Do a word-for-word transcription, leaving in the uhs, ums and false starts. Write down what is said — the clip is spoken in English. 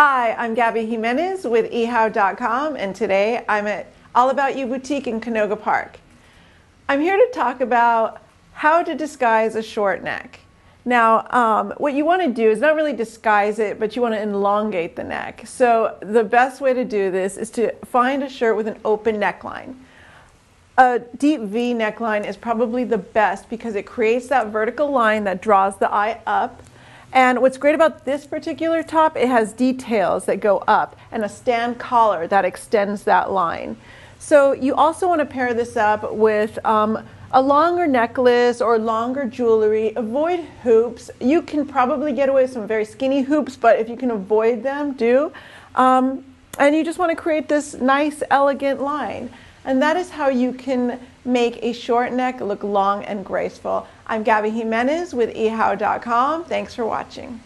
Hi, I'm Gabby Jimenez with e how dot com, and today I'm at All About You Boutique in Canoga Park. I'm here to talk about how to disguise a short neck. Now, um, what you want to do is not really disguise it, but you want to elongate the neck. So the best way to do this is to find a shirt with an open neckline. A deep V neckline is probably the best because it creates that vertical line that draws the eye up. And what's great about this particular top, it has details that go up and a stand collar that extends that line. So you also want to pair this up with um, a longer necklace or longer jewelry. Avoid hoops. You can probably get away with some very skinny hoops, but if you can avoid them, do. Um, and you just want to create this nice, elegant line. And that is how you can make a short neck look long and graceful. I'm Gabby Jimenez with e how dot com. Thanks for watching.